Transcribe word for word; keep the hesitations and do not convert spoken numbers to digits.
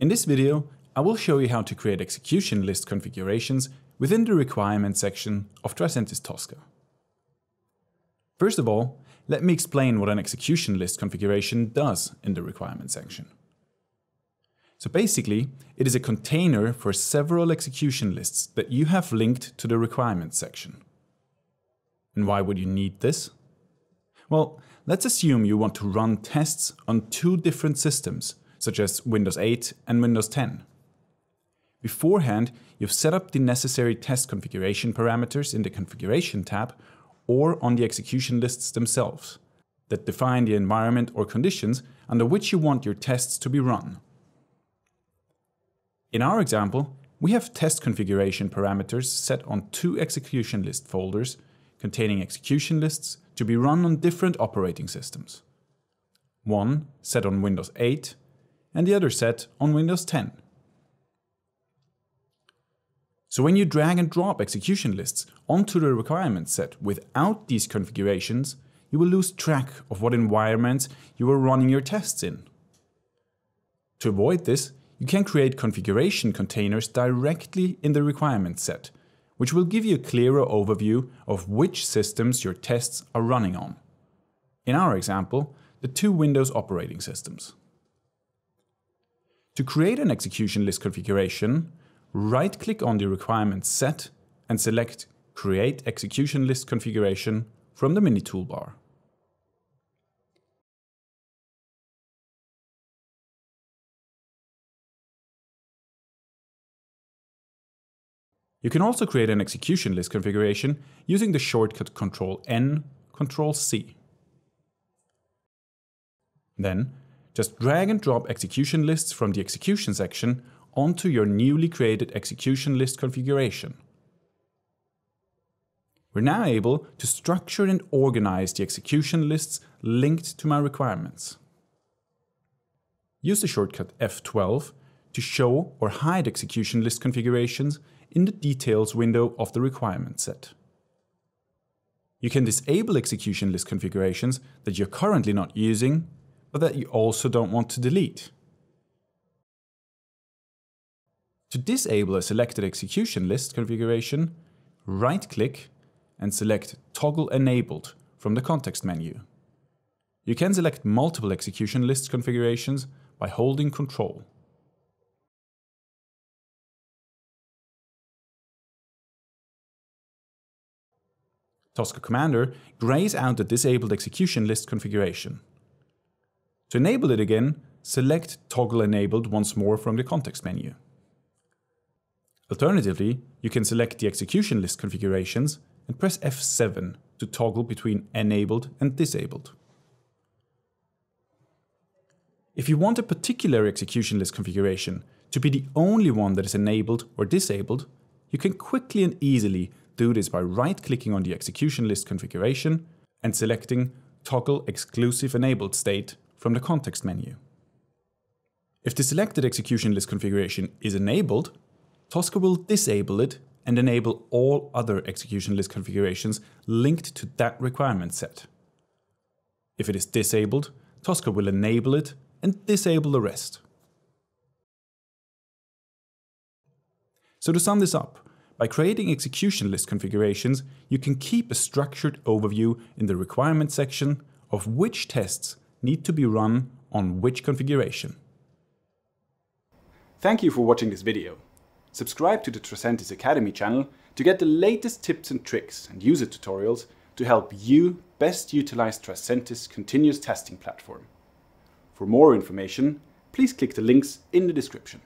In this video, I will show you how to create execution list configurations within the Requirement section of Tricentis Tosca. First of all, let me explain what an execution list configuration does in the Requirement section. So basically, it is a container for several execution lists that you have linked to the Requirement section. And why would you need this? Well, let's assume you want to run tests on two different systems, such as Windows eight and Windows ten. Beforehand, you've set up the necessary test configuration parameters in the Configuration tab or on the execution lists themselves that define the environment or conditions under which you want your tests to be run. In our example, we have test configuration parameters set on two execution list folders containing execution lists to be run on different operating systems. One set on Windows eight and the other set on Windows ten. So when you drag and drop execution lists onto the requirements set without these configurations, you will lose track of what environments you are running your tests in. To avoid this, you can create configuration containers directly in the requirements set, which will give you a clearer overview of which systems your tests are running on. In our example, the two Windows operating systems. To create an execution list configuration, right-click on the Requirements set and select Create Execution List Configuration from the menu toolbar. You can also create an execution list configuration using the shortcut Control N, Control C. Then, just drag and drop execution lists from the execution section onto your newly created execution list configuration. We're now able to structure and organize the execution lists linked to my requirements. Use the shortcut F twelve to show or hide execution list configurations in the Details window of the requirement set. You can disable execution list configurations that you're currently not using, but that you also don't want to delete. To disable a selected execution list configuration, right-click and select Toggle Enabled from the context menu. You can select multiple execution list configurations by holding Control. Tosca Commander grays out the disabled execution list configuration. To enable it again, select Toggle Enabled once more from the context menu. Alternatively, you can select the execution list configurations and press F seven to toggle between enabled and disabled. If you want a particular execution list configuration to be the only one that is enabled or disabled, you can quickly and easily do this by right-clicking on the execution list configuration and selecting Toggle Exclusive Enabled State from the context menu. If the selected execution list configuration is enabled, Tosca will disable it and enable all other execution list configurations linked to that requirement set. If it is disabled, Tosca will enable it and disable the rest. So to sum this up, by creating execution list configurations, you can keep a structured overview in the requirement section of which tests need to be run on which configuration. Thank you for watching this video. Subscribe to the Tricentis Academy channel to get the latest tips and tricks and user tutorials to help you best utilize Tricentis' continuous testing platform. For more information, please click the links in the description.